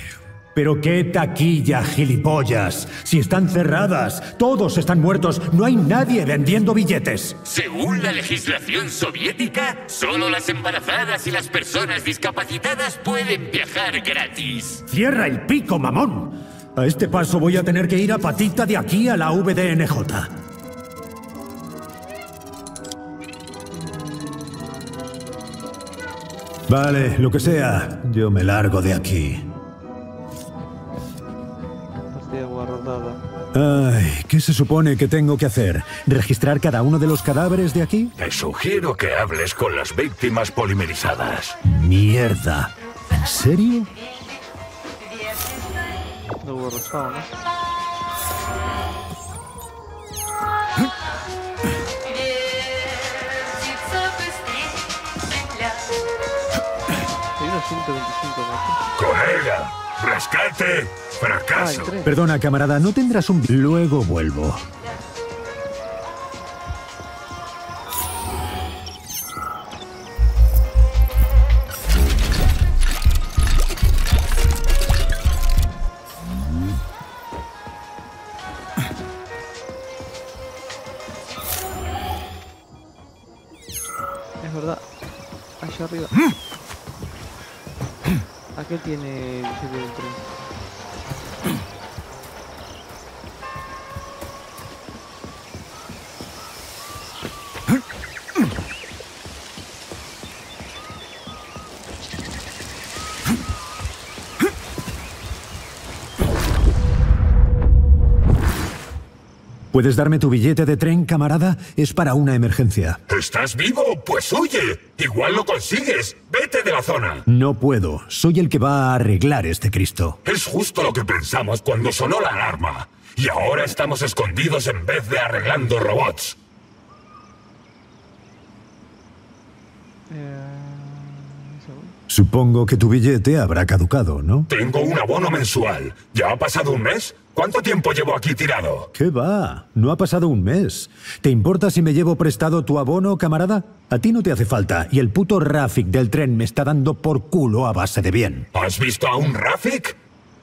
¿Pero qué taquilla, gilipollas? Si están cerradas, todos están muertos, no hay nadie vendiendo billetes. Según la legislación soviética, solo las embarazadas y las personas discapacitadas pueden viajar gratis. ¡Cierra el pico, mamón! A este paso voy a tener que ir a patita de aquí a la VDNJ. Vale, lo que sea, yo me largo de aquí. Ay, ¿qué se supone que tengo que hacer? ¿Registrar cada uno de los cadáveres de aquí? Te sugiero que hables con las víctimas polimerizadas. Mierda. ¿En serio? No hubo restado, ¿no? Hay unos 125, ¿no? ¡Colega! ¡Rescate! ¡Fracaso! Ay, perdona, camarada, no tendrás un... Luego vuelvo. Es verdad. Allá arriba. Aquel tiene... ¿Puedes darme tu billete de tren, camarada? Es para una emergencia. ¿Estás vivo? Pues huye. Igual lo consigues. Vete de la zona. No puedo. Soy el que va a arreglar este Cristo. Es justo lo que pensamos cuando sonó la alarma. Y ahora estamos escondidos en vez de arreglando robots. Supongo que tu billete habrá caducado, ¿no? Tengo un abono mensual. ¿Ya ha pasado un mes? ¿Cuánto tiempo llevo aquí tirado? ¿Qué va? No ha pasado un mes. ¿Te importa si me llevo prestado tu abono, camarada? A ti no te hace falta, y el puto Rafik del tren me está dando por culo a base de bien. ¿Has visto a un Rafik?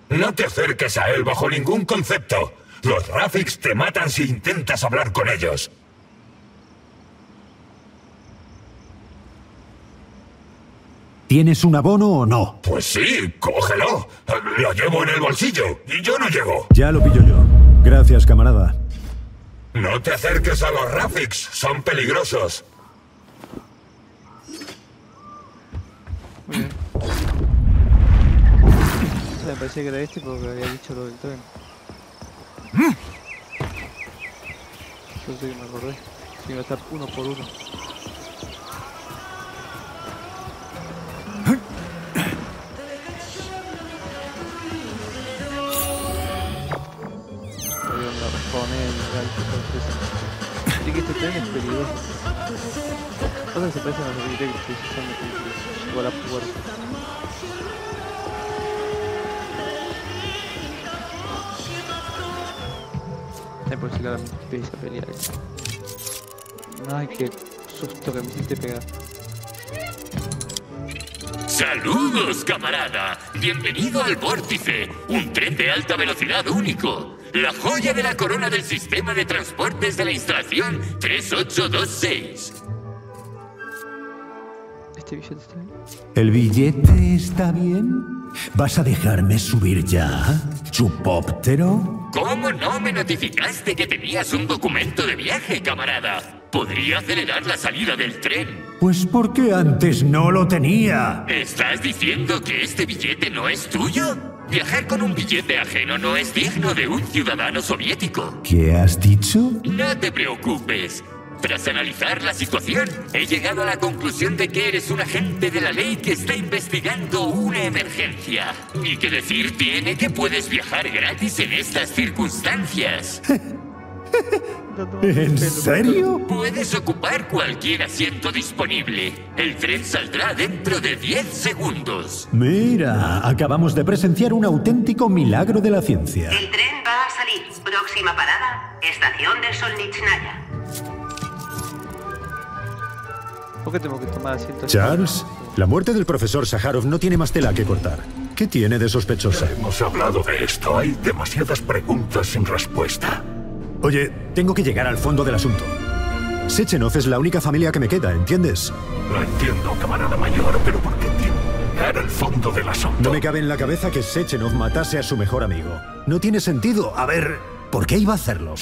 No te acerques a él bajo ningún concepto. Los Rafiks te matan si intentas hablar con ellos. ¿Tienes un abono o no? Pues sí, cógelo. Lo llevo en el bolsillo y yo no llego. Ya lo pillo yo. Gracias, camarada. No te acerques a los Rafiks, son peligrosos. Muy bien. ese me parecía que era este porque había dicho lo del tren. Yo sé que me acordé. Sí, iba a estar uno por uno. Así que este tren es peligroso. Ahora se parecen a los directos que se usan de la puerta. Ay, por si la empieza a pelear. Ay, qué susto que me hiciste pegar. ¡Saludos, camarada! Bienvenido al Vórtice, un tren de alta velocidad único. La joya de la corona del sistema de transportes de la instalación 3826. ¿Este billete está bien? ¿El billete está bien? ¿Vas a dejarme subir ya, chupóptero? ¿Cómo no me notificaste que tenías un documento de viaje, camarada? Podría acelerar la salida del tren. Pues porque antes no lo tenía. ¿Estás diciendo que este billete no es tuyo? Viajar con un billete ajeno no es digno de un ciudadano soviético. ¿Qué has dicho? No te preocupes. Tras analizar la situación, he llegado a la conclusión de que eres un agente de la ley que está investigando una emergencia. Ni que decir tiene que puedes viajar gratis en estas circunstancias. ¿En serio? Puedes ocupar cualquier asiento disponible. El tren saldrá dentro de 10 segundos. Mira, acabamos de presenciar un auténtico milagro de la ciencia. El tren va a salir. Próxima parada, estación de Solnitskaya. ¿Por qué tengo que tomar asiento? Charles, la muerte del profesor Sajarov no tiene más tela que cortar. ¿Qué tiene de sospechosa? Hemos hablado de esto. Hay demasiadas preguntas sin respuesta. Oye, tengo que llegar al fondo del asunto. Sechenov es la única familia que me queda, ¿entiendes? Lo entiendo, camarada mayor, pero ¿por qué tiene que llegar al fondo del asunto? No me cabe en la cabeza que Sechenov matase a su mejor amigo. No tiene sentido. A ver, ¿por qué iba a hacerlo?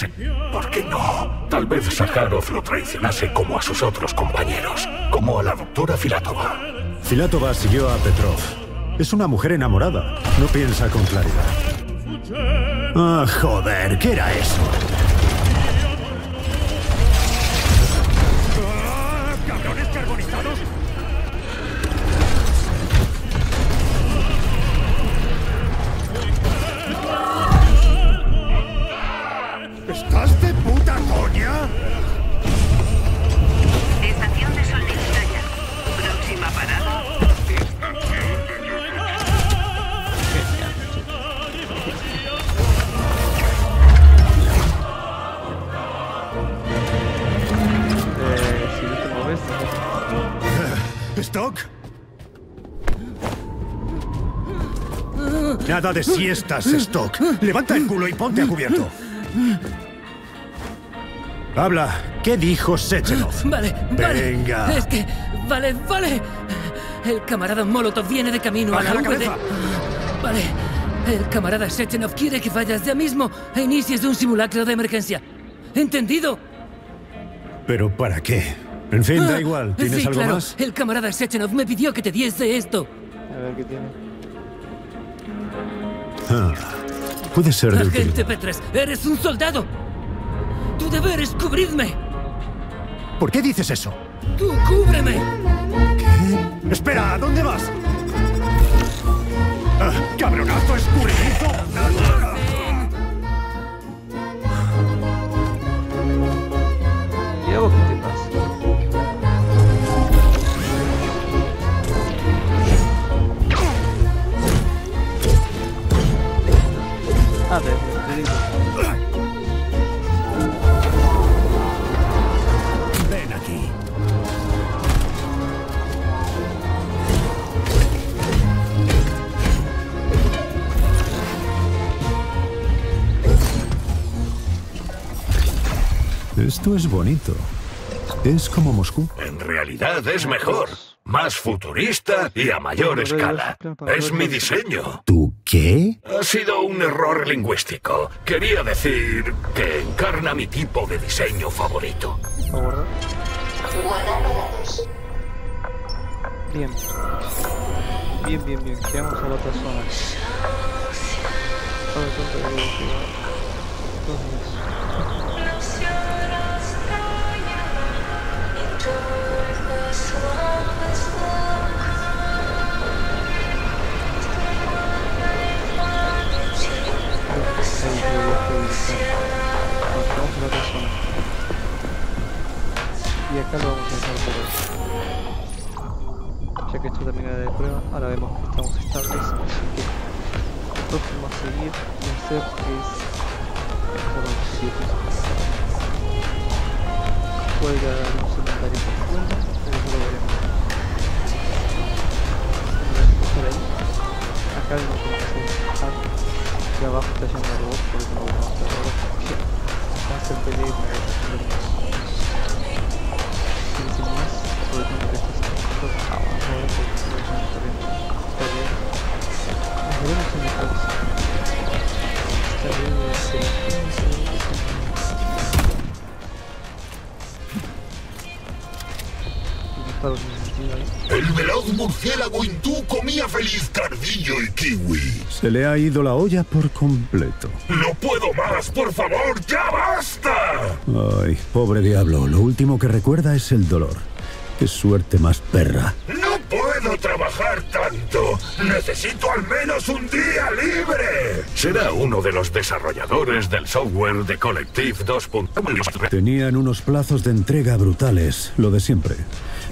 ¿Por qué no? Tal vez Sajarov lo traicionase como a sus otros compañeros, como a la doctora Filatova. Filatova siguió a Petrov. Es una mujer enamorada. No piensa con claridad. Ah, joder, ¿qué era eso? ¿Estás de puta coña? Estación de Solnitskaya. Próxima parada. Si no te mueves. ¿Stock? Nada de siestas, Stock. Levanta el culo y ponte a cubierto. Habla, ¿qué dijo Sechenov? Vale. Venga. Es que... Vale. El camarada Molotov viene de camino. Baja a la cabeza. Vale. El camarada Sechenov quiere que vayas ya mismo e inicies de un simulacro de emergencia. ¿Entendido? ¿Pero para qué? En fin, da igual. ¿Tienes algo más? El camarada Sechenov me pidió que te diese esto. A ver qué tiene. Puede ser de utilidad. Agente Petres, eres un soldado. Tu deber es cubrirme. ¿Por qué dices eso? ¡Tú cúbreme! ¿Qué? Espera, ¿a dónde vas? Ah, ¡cabronazo escurridizo! ¿Y a vos qué te pasa? A ver, te digo. Esto es bonito. Es como Moscú. En realidad es mejor. Más futurista y a mayor escala. Es mi diseño. ¿Tú qué? Ha sido un error lingüístico. Quería decir que encarna mi tipo de diseño favorito. Bien. Bien, bien, bien. Llegamos a la otra zona. Vamos a la otra zona. Y acá lo vamos a dejar por hoy. Ya que esto termina de prueba, ahora vemos que estamos estables. Así que el próximo a seguir va a ser el 47. Puede dar un cementerio profundo, pero eso lo veremos. Por ahí. Acá vemos que aquí abajo está yendo el robot, por eso no vamos a hacer ahora. Va a ser pelea y me voy más, sobre todo por estas cosas avanzadas, porque se lo echan corriendo. Está bien. Nos veremos en el caso. Está bien, voy a hacer. Disparo sin sentido ahí. El velado murciélago hindú comía feliz cardillo y kiwi. Se le ha ido la olla por completo. ¡No puedo más, por favor! ¡Ya basta! Ay, pobre diablo. Lo último que recuerda es el dolor. ¡Qué suerte más perra! ¡No puedo trabajar tanto! ¡Necesito al menos un día libre! Será uno de los desarrolladores del software de Collective 2.0. Tenían unos plazos de entrega brutales, lo de siempre.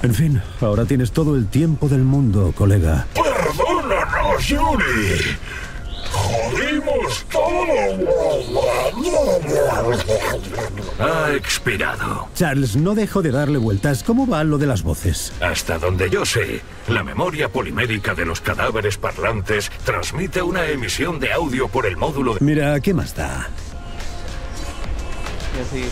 En fin, ahora tienes todo el tiempo del mundo, colega. ¡Perdónanos, Yuri! ¡Jodimos todo! Ha expirado. Charles, no dejo de darle vueltas. ¿Cómo va lo de las voces? Hasta donde yo sé, la memoria polimérica de los cadáveres parlantes transmite una emisión de audio por el módulo de... Mira, ¿qué más da? Ya sí.